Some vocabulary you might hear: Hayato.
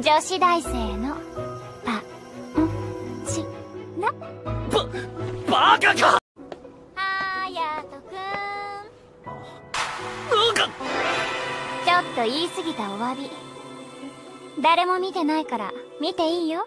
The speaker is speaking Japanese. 女子大生のパンチラ。バカか。はやとくん、なんかちょっと言い過ぎたお詫び。誰も見てないから見ていいよ。